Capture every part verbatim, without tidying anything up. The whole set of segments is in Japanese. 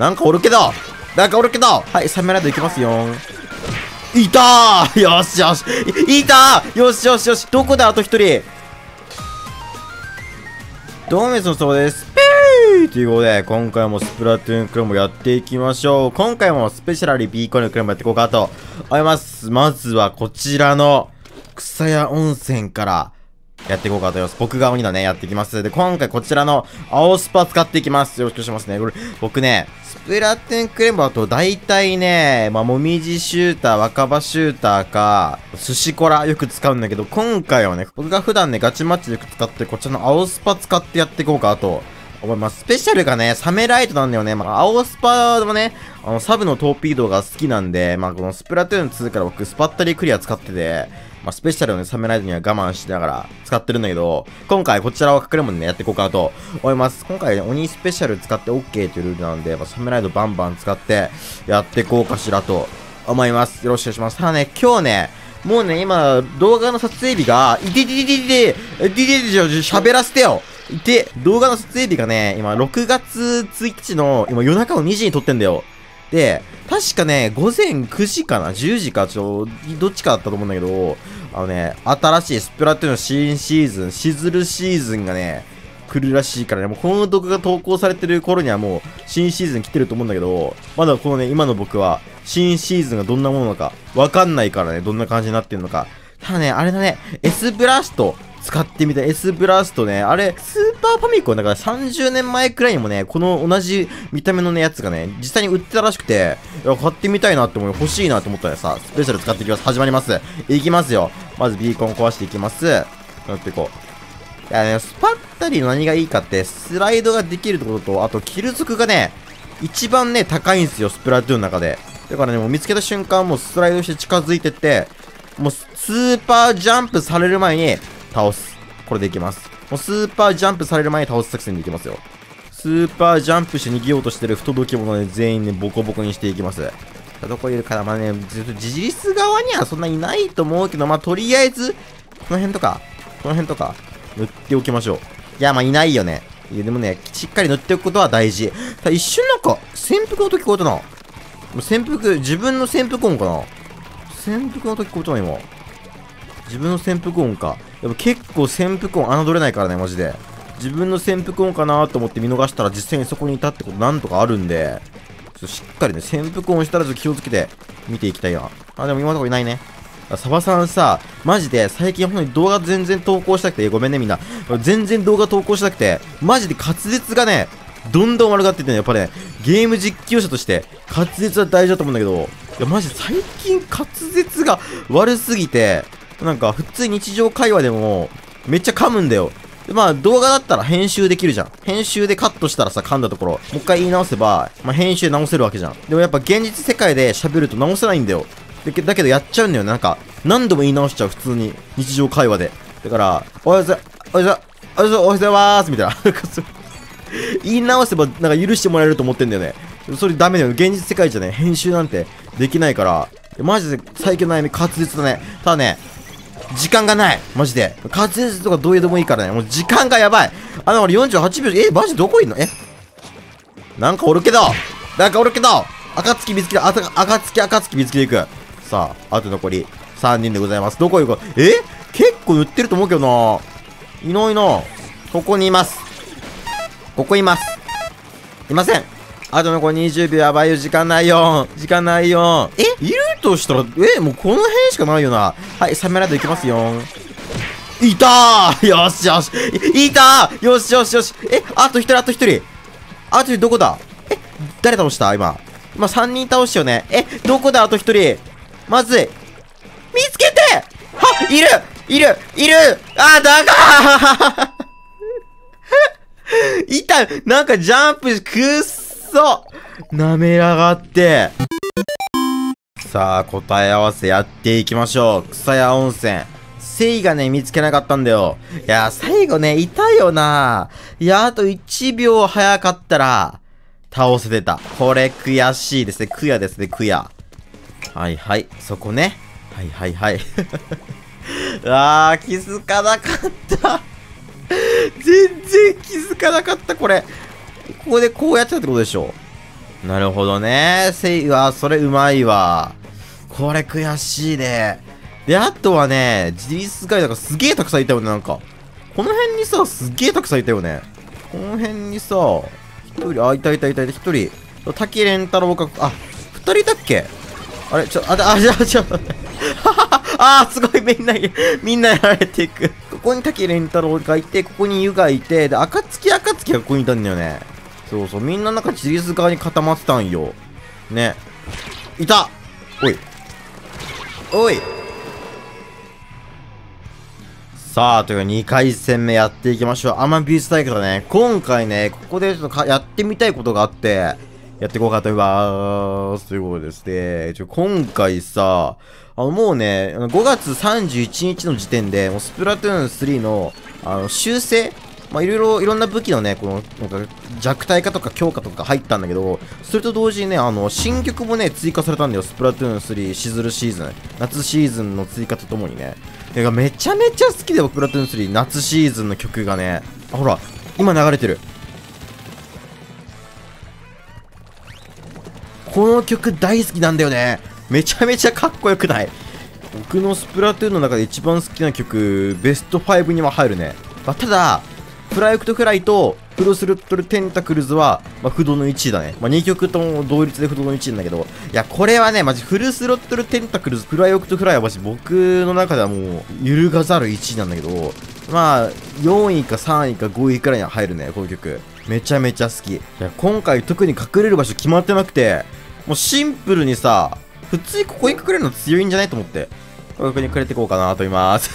なんかおるけどなんかおるけどはい、サメライドいきますよー。いたーよしよしいたーよしよしよしどこだあと一人ドーメスのそうです。ということで、今回もスプラトゥーンクロムやっていきましょう。今回もスペシャルビーコンのクロムやっていこうかと思います。まずはこちらの草屋温泉からやっていこうかと思います。僕が鬼だね、やっていきます。で、今回こちらの青スパ使っていきます。よろしくお願いしますね。これ、僕ね、スプラトゥーンクレムだと大体ね、まあ、もみじシューター、若葉シューターか、寿司コラよく使うんだけど、今回はね、僕が普段ね、ガチマッチでよく使ってるこちらの青スパ使ってやっていこうかと思います。スペシャルがね、サメライトなんだよね。まあ、青スパもね、あの、サブのトーピードが好きなんで、まあ、このスプラトゥーンツーから僕、スパッタリークリア使ってて、まあ、スペシャルをね、サメライトには我慢しながら使ってるんだけど、今回こちらを隠れもんね、やっていこうかなと思います。今回、ね、鬼スペシャル使って OK というルールなんで、まあ、サメライトバンバン使ってやっていこうかしらと思います。よろしくお願いします。ただね、今日ね、もうね、今、動画の撮影日が、いててててて、いててて、しゃべらせてよで、動画の撮影日がね、今、ろくがつついたちの、今、夜中のにじに撮ってんだよ。で、確かね、ごぜんくじかな ?じゅうじか、ちょ、どっちかだったと思うんだけど、あのね、新しいスプラトゥーンの新シーズン、シズルシーズンがね、来るらしいからね、もうこの動画が投稿されてる頃にはもう、新シーズン来てると思うんだけど、まだこのね、今の僕は、新シーズンがどんなものなのか、わかんないからね、どんな感じになってるのか。ただね、あれだね、S ブラスト。使ってみた S ブラストね。あれ、スーパーファミコンだからさんじゅうねんまえくらいにもね、この同じ見た目のね、やつがね、実際に売ってたらしくて、いや、買ってみたいなって思う。欲しいなって思ったらさ、スペシャル使っていきます。始まります。いきますよ。まずビーコン壊していきます。やっていこう。いやね、スパッタリーの何がいいかって、スライドができるってことと、あと、キル族がね、一番ね、高いんですよ、スプラトゥーンの中で。だからね、もう見つけた瞬間、もうスライドして近づいてって、もうスーパージャンプされる前に、倒す。これでいきます。もうスーパージャンプされる前に倒す作戦でいきますよ。スーパージャンプして逃げようとしてる不届き者ね、全員ね、ボコボコにしていきます。どこいるか、まあね、ずっと事実側にはそんないないと思うけど、まあとりあえず、この辺とか、この辺とか、塗っておきましょう。いや、まあいないよね。いや、でもね、しっかり塗っておくことは大事。一瞬なんか、潜伏の音聞こえたな。もう潜伏、自分の潜伏音かな。潜伏の音聞こえたな、今。自分の潜伏音か。でも結構潜伏音侮れないからね、マジで。自分の潜伏音かなと思って見逃したら実際にそこにいたってことなんとかあるんで、ちょっとしっかりね、潜伏音したらちょっと気をつけて見ていきたいな。あ、でも今のところいないね。サバさんさ、マジで最近ほんとに動画全然投稿したくて、ごめんねみんな。全然動画投稿したくて、マジで滑舌がね、どんどん悪がっていってね、やっぱね、ゲーム実況者として滑舌は大事だと思うんだけど、いやマジで最近滑舌が悪すぎて、なんか、普通日常会話でも、めっちゃ噛むんだよ。で、まあ、動画だったら編集できるじゃん。編集でカットしたらさ、噛んだところ、もう一回言い直せば、まあ、編集で直せるわけじゃん。でもやっぱ現実世界で喋ると直せないんだよ。で、だけどやっちゃうんだよね。なんか、何度も言い直しちゃう、普通に。日常会話で。だから、おはようございます、おはようございます、おはようございます、みたいな。言い直せば、なんか許してもらえると思ってんだよね。それダメだよ。現実世界じゃね、編集なんてできないから。マジで最近の悩み、滑舌だね。ただね、時間がないマジで。滑舌とかどうでもいいからね。もう時間がやばい。あの、俺よんじゅうはちびょう、え、マジどこいんのえなんかおるけどなんかおるけど暁、水木、あた、暁、暁、水木でいく。さあ、あと残りさんにんでございます。どこ行くえ結構塗ってると思うけどな。いないな。ここにいます。ここいます。いません。あと残りにじゅうびょうやばいよ。時間ないよ。時間ないよ。えいるとしたら、えもうこの辺しかないよな。はい、サメライドいきますよ。いたーよしよしいたーよしよしよしえあと一人、あと一人。あと一人どこだえ誰倒した今。今さんにん倒したよね。えどこだあと一人。まずい。見つけてはいるいるいるあ、だがーいたなんかジャンプくっそそうなめらがってさあ答え合わせやっていきましょう。草屋温泉セイがね見つけなかったんだよ。いや最後ねいたよな。いやあといちびょう早かったら倒せてた。これ悔しいですね。悔やですね。悔やはいはいそこねはいはいはい。あー気づかなかった。全然気づかなかった。これここでこうやってたってことでしょ。なるほどね。せい、うわ、それうまいわ。これ悔しいね。で、あとはね、ジリスガイだからすげえたくさんいたよね、なんか。この辺にさ、すげえたくさんいたよね。この辺にさ、一人、あ、いたいたいたいた、一人。滝蓮太郎か、あ、二人いたっけあれ、ちょ、あ、あ、じゃあ、じゃあ、あー、すごい、みんな、みんなやられていく。ここに滝蓮太郎がいて、ここに湯がいて、で、暁暁がここにいたんだよね。そうそう、みんななんかジリス側に固まってたんよ。ね。いたおい。おいさあ、というかにかい戦目やっていきましょう。アマビウス対決だね。今回ね、ここでちょっとやってみたいことがあって、やっていこうかと思います。ということですね。ちょ、今回さ、あのもうね、ごがつさんじゅういちにちの時点で、もうスプラトゥーンスリーの、あの、修正ま、いろいろ、いろんな武器のね、この、なんか、弱体化とか強化とか入ったんだけど、それと同時にね、あの、新曲もね、追加されたんだよ。スプラトゥーンスリー、シズルシーズン。夏シーズンの追加とともにね。てか、めちゃめちゃ好きだよ、スプラトゥーンスリー。夏シーズンの曲がね。あ、ほら、今流れてる。この曲大好きなんだよね。めちゃめちゃかっこよくない？僕のスプラトゥーンの中で一番好きな曲、ベストファイブには入るね。まあ、ただ、フライクトフライとプロスルトルテンタクルズは、まあ、不動のいちいだね。まあ、にきょくとも同率で不動のいちいなんだけど、いや、これはね、マジフルスロットルテンタクルズ、フライオクトフライはマジ僕の中ではもう、揺るがざるいちいなんだけど、まあ、よんいかさんいかごいくらいには入るね、この曲。めちゃめちゃ好き。いや、今回特に隠れる場所決まってなくて、もうシンプルにさ、普通にここに隠れるの強いんじゃないと思って、ここに隠れていこうかなと思います。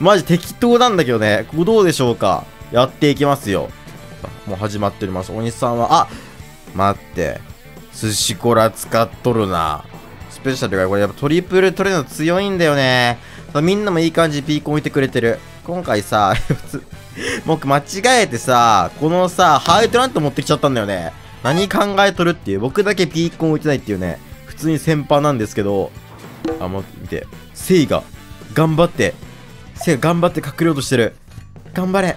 マジ適当なんだけどね。ここどうでしょうか。やっていきますよ。もう始まっております。大西さんは、あ待って。寿司コラ使っとるな。スペシャルがこれやっぱトリプル取れるの強いんだよね。みんなもいい感じピーコン置いてくれてる。今回さ、僕間違えてさ、このさ、ハイトラント持ってきちゃったんだよね。何考えとるっていう。僕だけピーコン置いてないっていうね。普通に先般なんですけど。あ、待って。セイが、頑張って。せいが頑張って隠れようとしてる。頑張れ。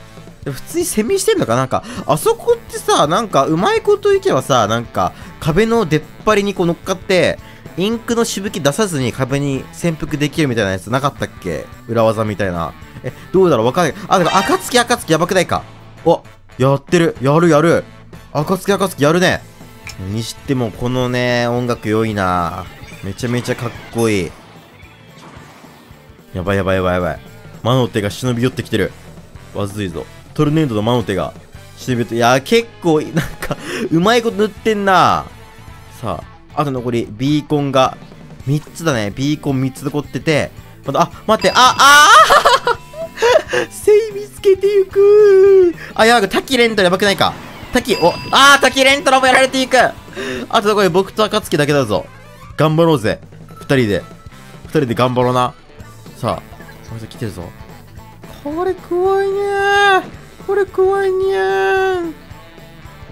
普通にセミしてんのかなんか、あそこってさ、なんか、うまいこといけばさ、なんか、壁の出っ張りにこう乗っかって、インクのしぶき出さずに壁に潜伏できるみたいなやつなかったっけ？裏技みたいな。え、どうだろうわかんない。あ、だから、暁暁やばくないか。お、やってる。やるやる。暁暁やるね。にしても、このね、音楽良いな。めちゃめちゃかっこいい。やばいやばいやばいやばい。魔の手が忍び寄ってきてる。わずいぞ。トルネードの魔の手が忍び寄って、いやー、結構、なんか、うまいこと塗ってんな。さあ、あと残り、ビーコンがみっつだね。ビーコンみっつ残ってて、また、あ、待って、あ、あーセイ見つけてゆくー。あ、やばい、滝レントやばくないか。滝、お、あー、滝レントラもやられていく。あと残り、僕と暁だけだぞ。頑張ろうぜ。二人で。二人で頑張ろうな。さあ。これ来てるぞ。これ怖いねー。これ怖いねー。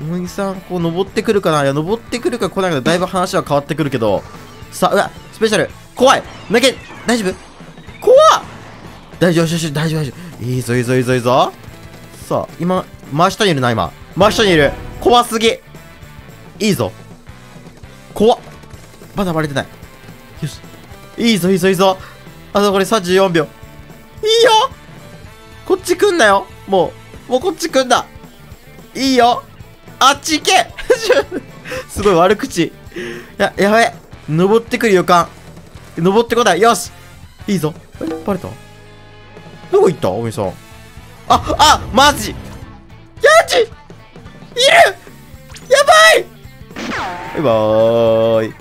もぎさん、こう登ってくるかな。いや、登ってくるか来ないかでだいぶ話は変わってくるけど。さあ、うわ、スペシャル。怖い。投げ、大丈夫怖っ大丈夫、大丈夫、大丈夫、大丈夫。いいぞ、いいぞ、いいぞ、いいぞ。さあ、今、真下にいるな、今。真下にいる。怖すぎ。いいぞ。怖っ。まだバレてない。よし。いいぞ、いいぞ、いいぞ。あとこれさんじゅうよんびょう。いいよこっち来んなよもう、もうこっち来んだいいよあっち行けすごい悪口。や、やべえ登ってくる予感。登ってこないよしいいぞえバレたどこ行ったおみさん。あ、あマジやじいるやばいバイバーイ。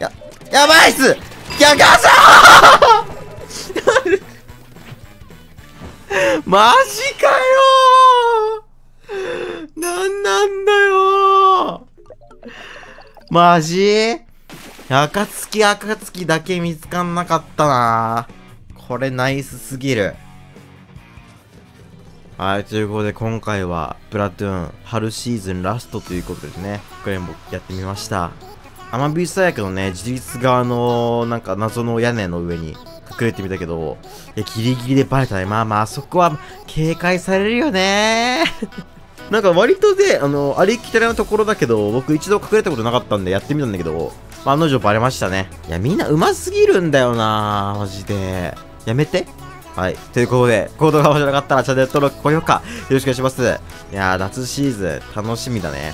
や、やばいっすやがさーマジかよーなんなんだよーマジ暁暁だけ見つかんなかったなーこれナイスすぎる。はい、ということで今回はスプラトゥーン春シーズンラストということですね。これもやってみました。アマビウス大学のね、自立側の、なんか謎の屋根の上に隠れてみたけど、いや、ギリギリでバレたね。まあまあ、あそこは警戒されるよねーなんか割とで、あの、ありきたりなところだけど、僕一度隠れたことなかったんでやってみたんだけど、案の定バレましたね。いや、みんな上手すぎるんだよなぁ、マジで。やめて。はい。ということで、行動が面白かったらチャンネル登録、高評価、よろしくお願いします。いやー、夏シーズン、楽しみだね。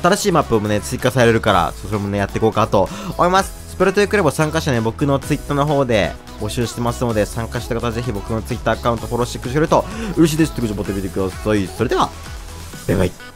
新しいマップもね、追加されるから、それもね、やっていこうかと思います。スプラトゥーンクラブ参加者ね、僕のツイッターの方で募集してますので、参加した方はぜひ僕のツイッターアカウントフォローしてくれると嬉しいです。ということで、ボタン見てください。それでは、バイバイ。